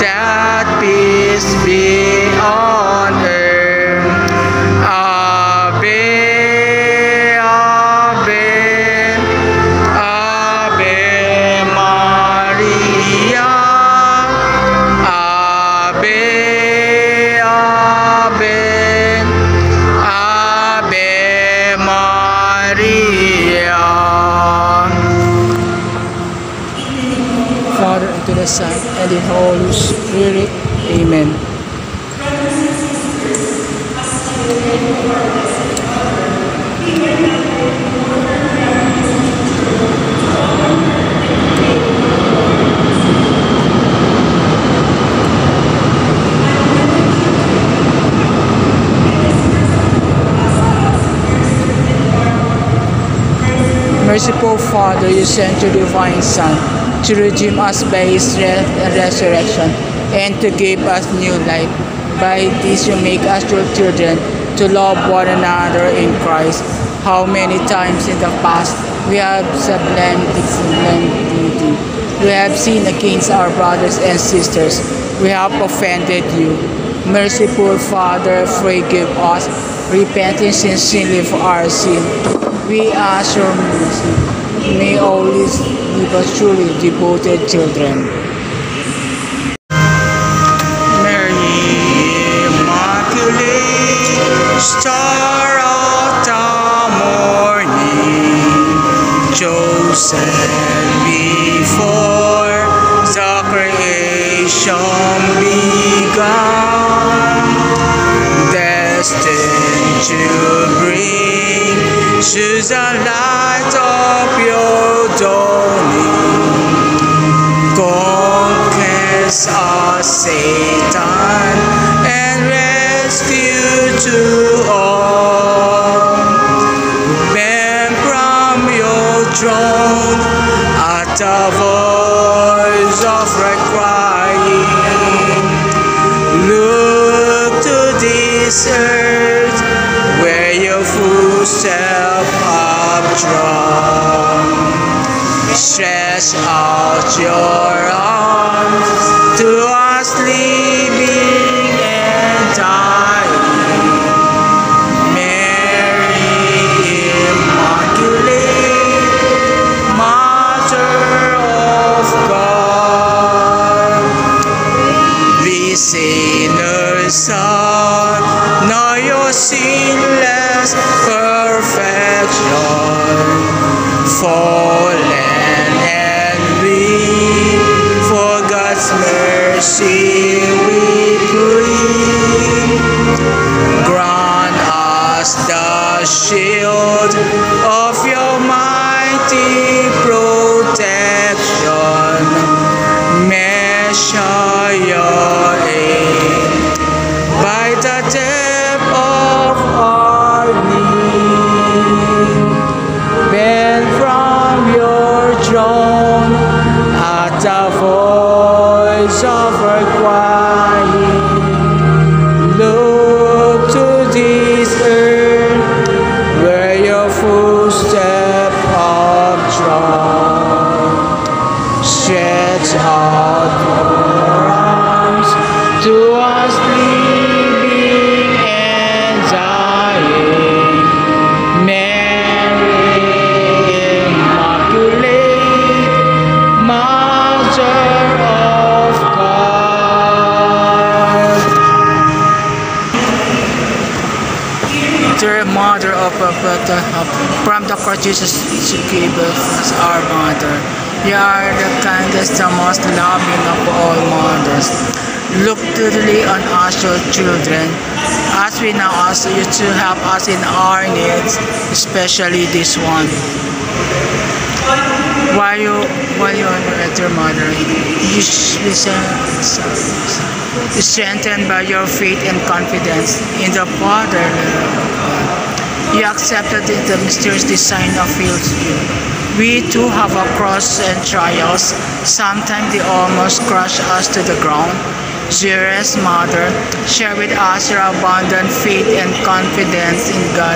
That peace be on earth. Ave, Ave, Ave Maria. Ave, Ave, Ave Maria. Father, and to the Son, and the Holy Spirit. Amen. Merciful Father, you sent your divine Son to redeem us by his death and resurrection, and to give us new life. By this you make us your children, to love one another in Christ. How many times in the past we have sublimed this duty. We have sinned against our brothers and sisters. We have offended you. Merciful Father, forgive us, repenting sincerely for our sin. We ask your mercy. May always be but truly devoted children. Mary, Immaculate, star of the morning, Joseph before the creation began, destined to bring to the light of your dawning, conquest of Satan and rescue to all. Men from your throne at the voice of requiring, look to this earth where your footsteps strong. Stretch out your arms to us living and dying. Mary, Immaculate, Mother of God. We sinners son, now your sinless perfection. Fallen and weak, for God's mercy we plead. Grant us the shield of your mighty protection. Measure your aid by the depth of our need. At the voice of her crying, look to this earth where your footsteps are trod. Stretch out your arms to us living and dying. Mary, Immaculate, Mother of God. Dear Mother of Perpetual Help, from the Christ Jesus she gave us our mother. You are the kindest and most loving of all mothers. Look tenderly on us, your children, as we now ask you to help us in our needs, especially this one. While you are at your mother, you should be strengthened by your faith and confidence in the Father. You accepted the mysterious design of heals you. We too have our cross and trials. Sometimes they almost crush us to the ground. Dearest Mother, share with us your abundant faith and confidence in God.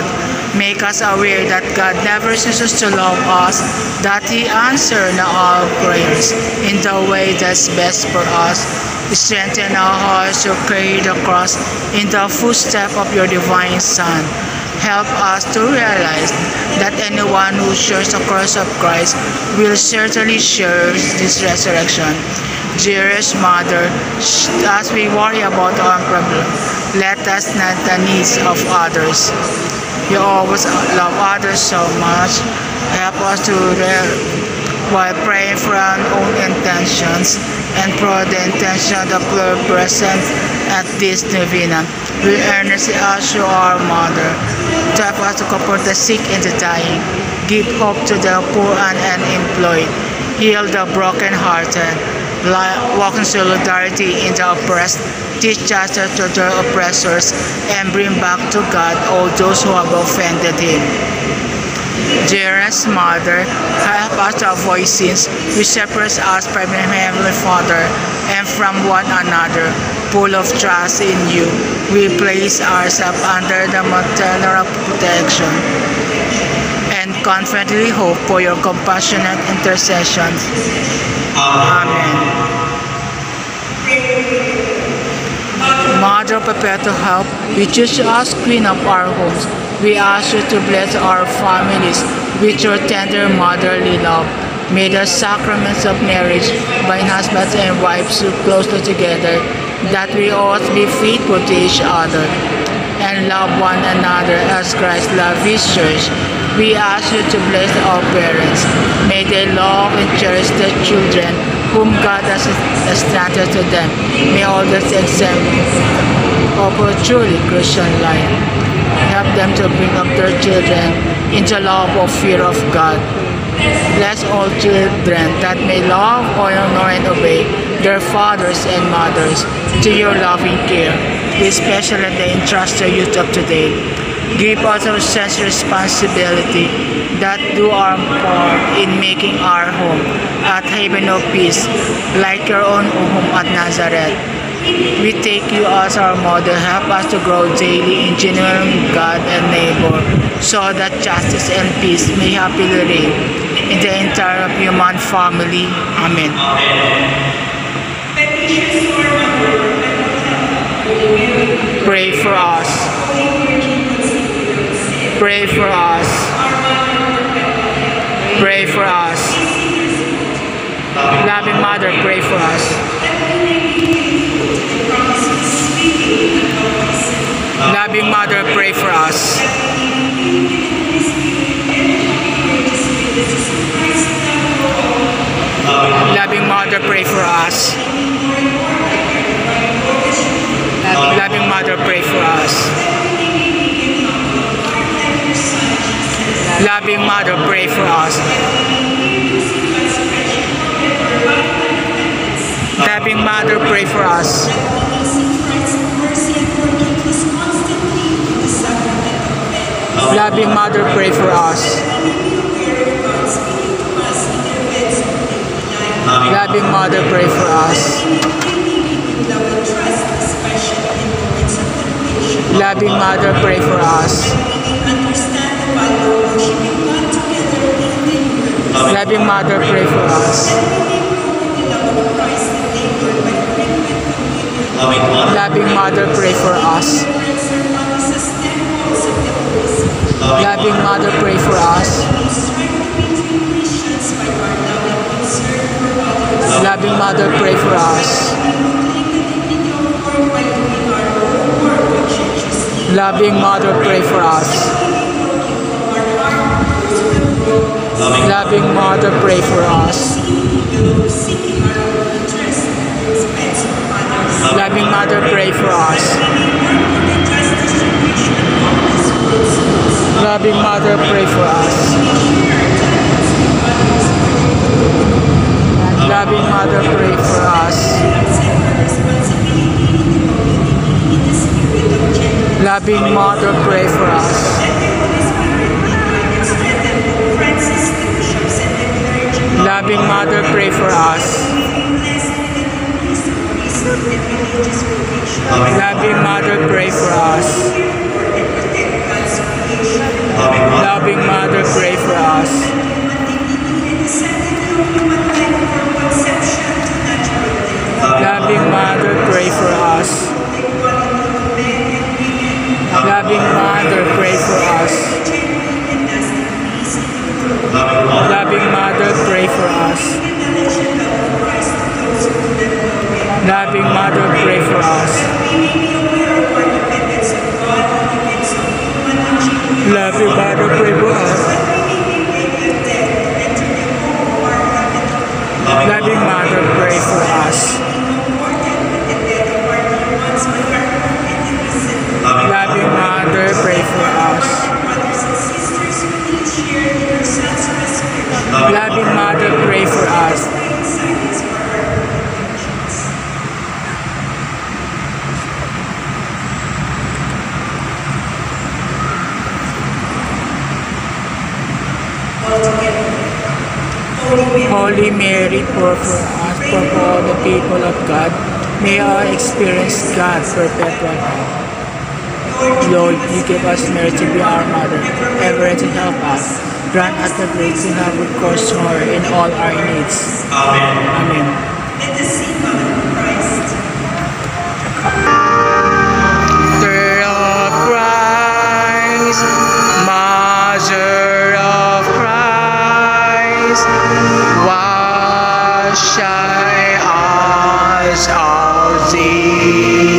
Make us aware that God never ceases to love us, that He answers our prayers in the way that's best for us. Strengthen our hearts to carry the cross in the footsteps of your divine Son. Help us to realize that anyone who shares the cross of Christ will certainly share this resurrection. Dearest Mother, as we worry about our problem, let us not the needs of others. You always love others so much. Help us to while praying for our own intentions and for the intention of your presence at this novena. We earnestly ask you, our Mother, to help us to comfort the sick and the dying, give hope to the poor and unemployed, heal the brokenhearted, walk in solidarity in the oppressed, teach us to torture oppressors, and bring back to God all those who have offended Him. Dearest Mother, help us to avoid sins which separate us from the Heavenly Father and from one another. Full of trust in you, we place ourselves under the maternal protection and confidently hope for your compassionate intercession. Amen. Mother of Perpetual Help, we choose you as Queen of our homes. We ask you to bless our families with your tender motherly love. May the sacraments of marriage bind husbands and wives so closely together that we ought to be faithful to each other and love one another as Christ loved His Church. We ask you to bless our parents. May they love and cherish their children whom God has entrusted to them. May all the examples of a truly Christian life help them to bring up their children into love or fear of God. Bless all children that may love, honor, and obey their fathers and mothers to your loving care, especially the entrusted youth of today. Give us a sense of responsibility that do our part in making our home at Haven of Peace like your own home at Nazareth. We take you as our model. Help us to grow daily in genuine God and neighbor so that justice and peace may happily reign in the entire human family. Amen. Pray for us. Pray for us. Pray for us. Loving Mother, pray for us. Loving Mother, pray for us. Loving Mother, pray for us. Loving Mother, pray for us. Loving Mother, pray for us. Loving Mother, pray for us. Loving Mother, pray for us. Loving Mother, pray for us. Loving Mother, pray for us. Loving Mother, pray for us. Loving Mother, pray for us. Loving Mother, pray for us. Loving Mother, pray for us. Loving Mother, pray for us. Loving Mother, pray for us. Loving Mother, pray for us. Loving Mother, pray for us. Loving Mother, pray for us. Loving Mother, pray for us. Loving Mother, pray for us. Loving Mother, pray for us. Loving Mother, pray for us. Loving Mother, pray for us. Loving Mother, pray for us. Loving Mother, pray for us. Loving Mother, pray for us. Loving Mother, pray for us. Loving Mother, pray for us. Loving Mother, pray for us. Loving Mother, pray for us. Holy Mary, pray for us, pray for all the people of God. May our experience God's perpetual help. Lord, you give us merit to be our mother, ever to help us. Grant us the grace to have recourse to her in all our needs. Amen. Amen. Let us see Mother of Christ. Mother of Christ, Mother of Christ. Wash us of thee.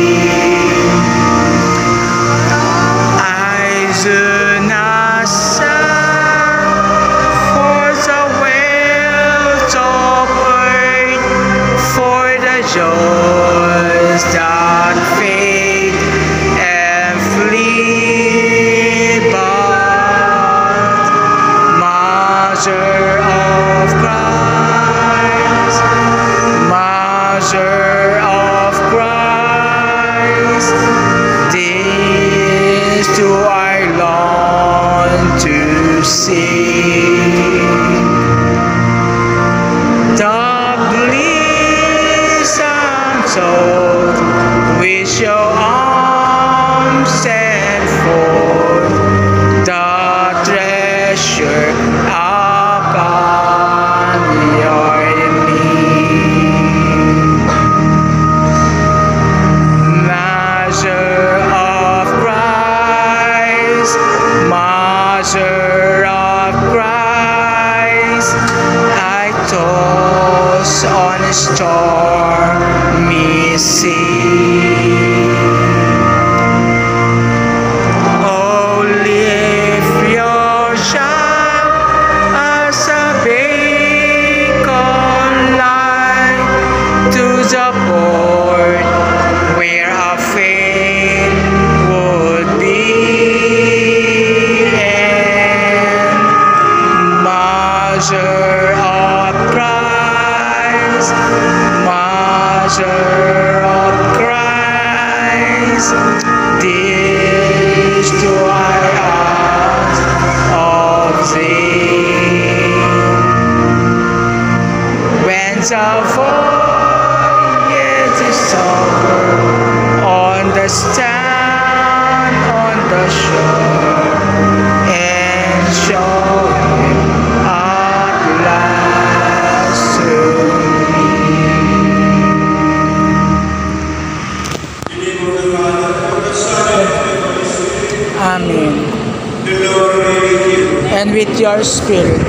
Your spirit.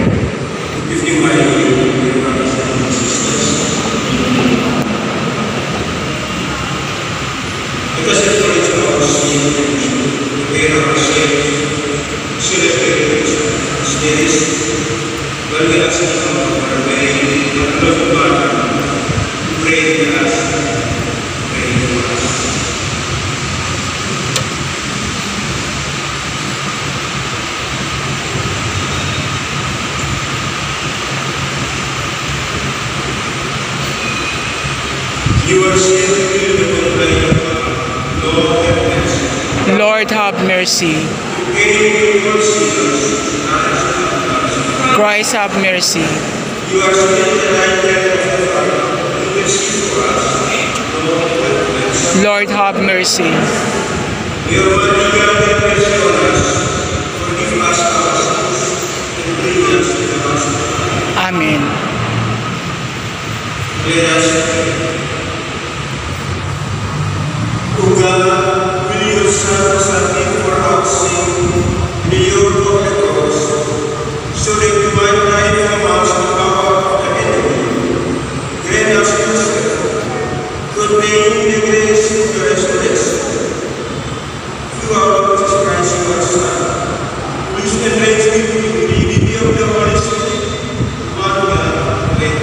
Lord, have mercy. Christ, have mercy. Lord, have mercy. Amen. O God, will your Son send for our sin, will you go at us, so that we might hide from us the power of the enemy. Grant us wisdom to obtain the grace of the resurrection. Through our Lord Jesus Christ, your Son, who is enriched with the unity of the Holy Spirit, one God, and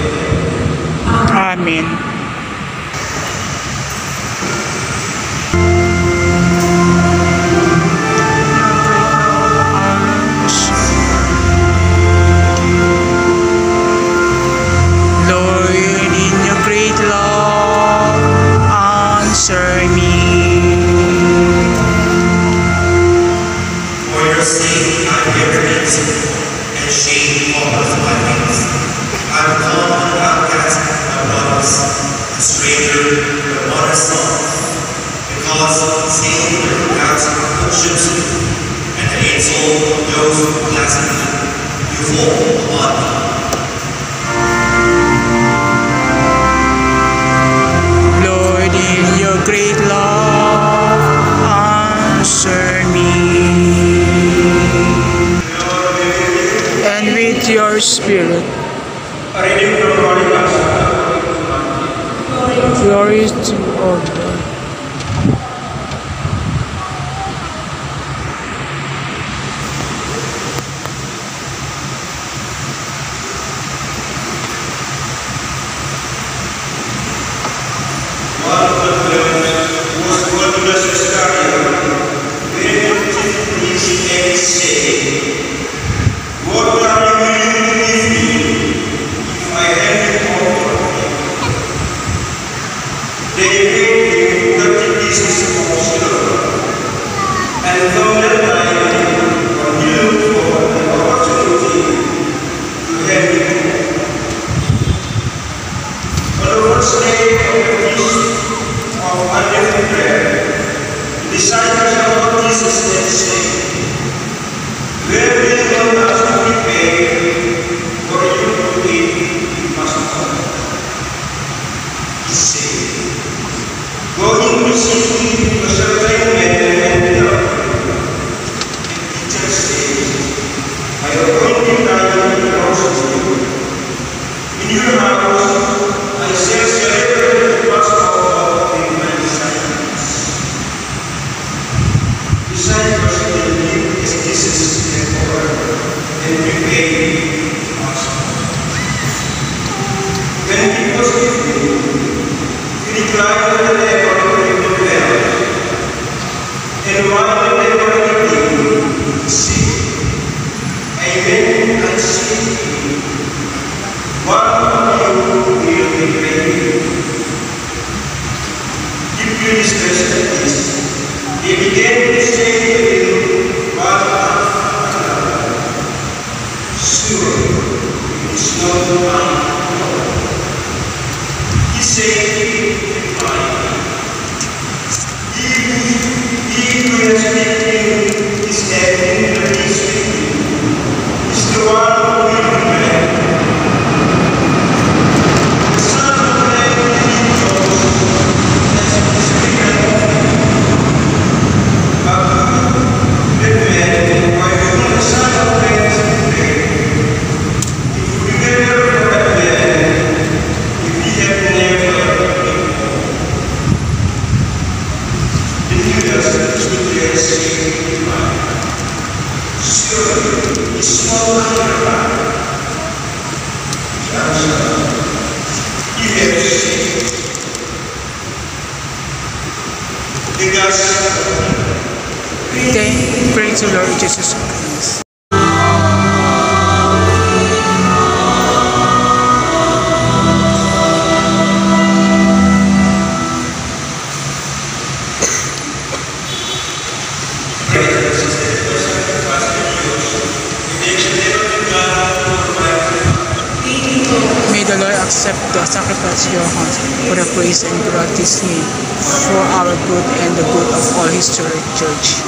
Amen. Amen. Spirit. Glory to God. May the Lord accept the sacrifice of your heart for the praise and glorious name, for our good and the good of all his church.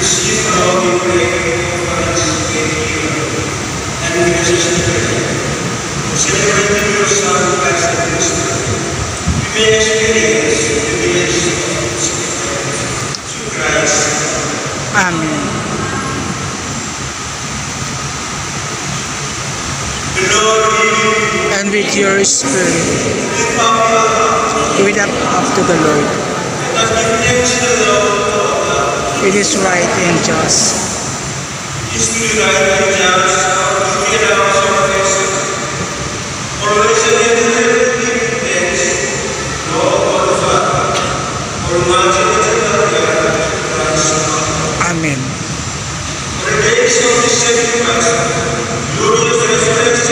Receive all we pray for us and we petition prayer. Celebrating your sacrifice of Christ, we may experience the grace of his sacrifice. Through Christ. Amen. And with your spirit, give it up to the Lord. It is right and just. Amen. He took the challenge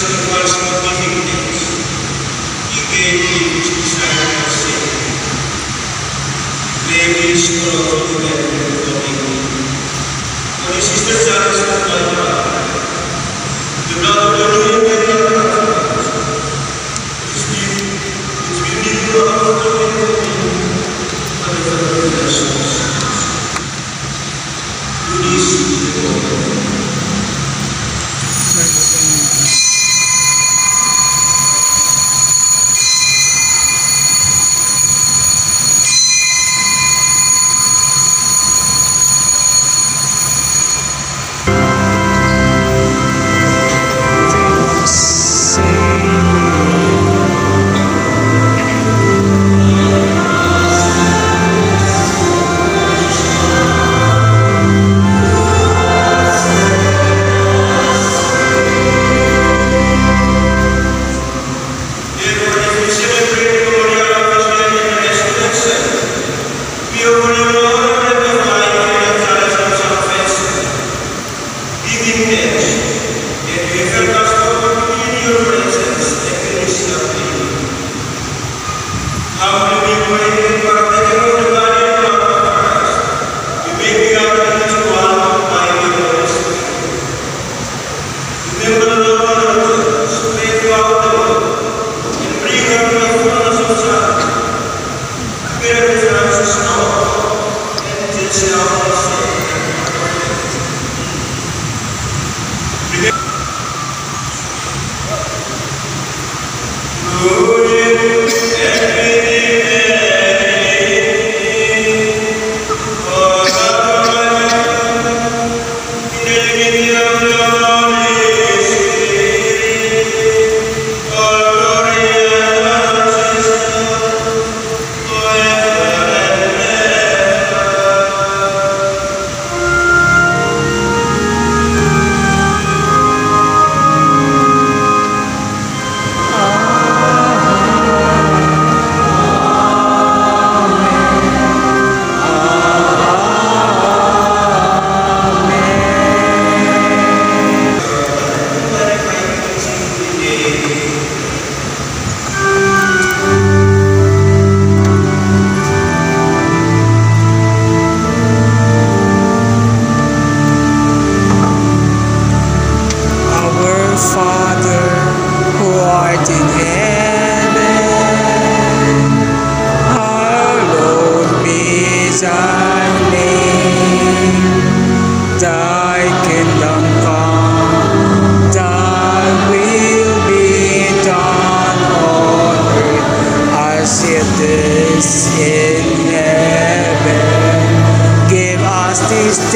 to one small thing. He gave him to silence.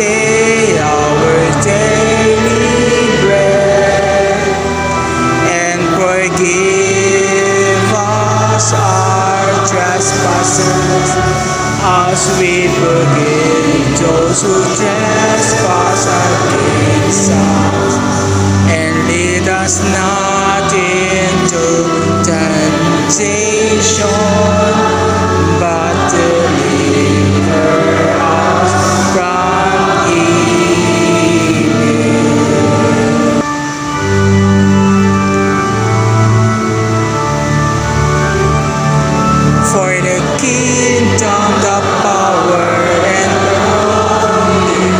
day our daily bread, and forgive us our trespasses, as we forgive those who trespass against us, and lead us not into temptation, but deliver us from evil. For the kingdom, the power, and the glory,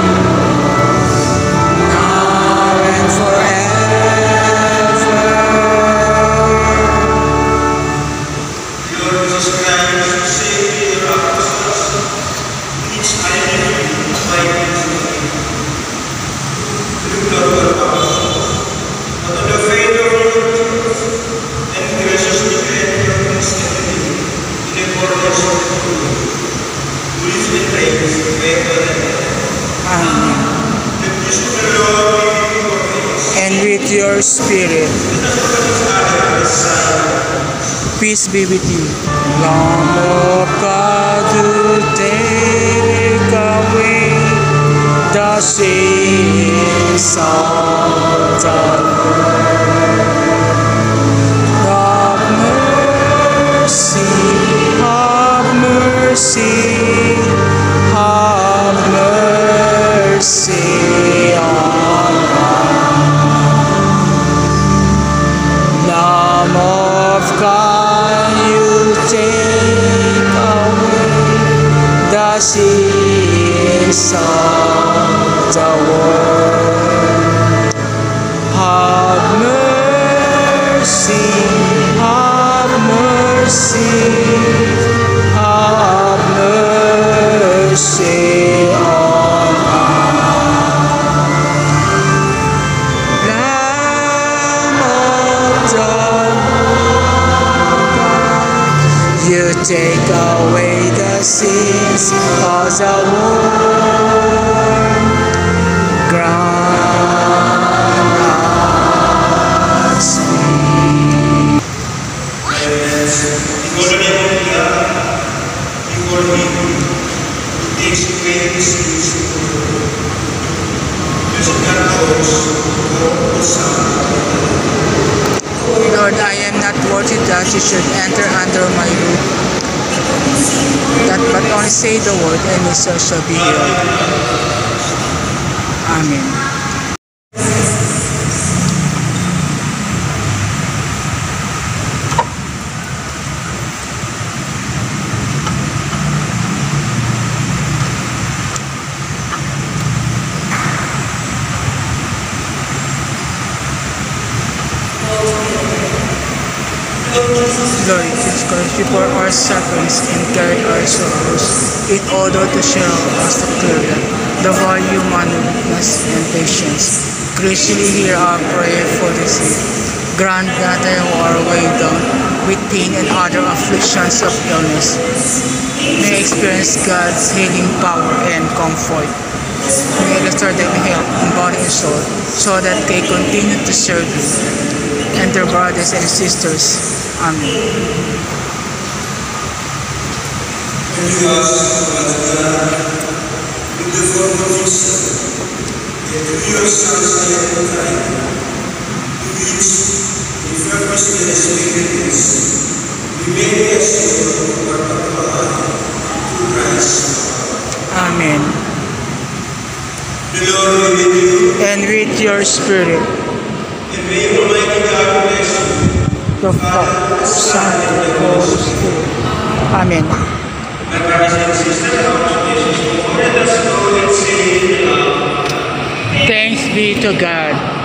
now and forever. Lord Jesus Christ, and with your spirit, peace be with you. Lamb of God, who take away the sins of the world, sins of the world, have mercy, have mercy on us. Lamb of God, you take away the sins of the world, that you should enter under my roof, that but only say the word, and it shall be healed. Amen. Lord Jesus Christ, you bore our sufferings and carried our sorrows, in order to show us the glory, the value of humaneness and patience. Graciously hear our prayer for the sick. Grant that they who are weighed down with pain and other afflictions of illness may experience God's healing power and comfort. May the Lord them help in body and soul, so that they continue to serve you and their brothers and sisters. Amen. Give us, Father God, with the form of your Son, and through your Son's life and time, to which, in fervency and sacredness, we may be assured of our Father, through Christ. Amen. The Lord be with you. And with your spirit. And may Almighty God bless you. The Father, the Son, and the Holy Spirit. Amen. My brothers and sisters, let us go and say, thanks be to God.